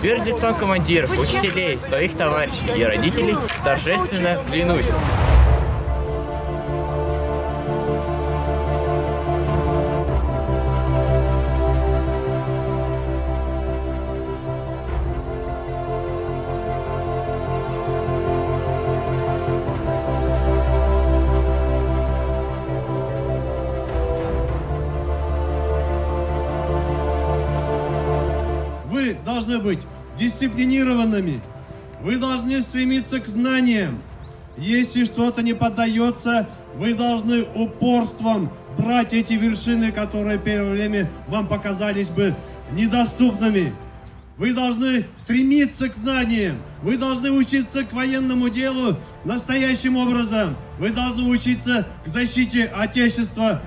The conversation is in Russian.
Перед лицом командиров, учителей, своих товарищей и родителей торжественно клянусь. Должны быть дисциплинированными, вы должны стремиться к знаниям. Если что-то не поддается, вы должны упорством брать эти вершины, которые в первое время вам показались бы недоступными. Вы должны стремиться к знаниям, вы должны учиться к военному делу настоящим образом, вы должны учиться к защите Отечества.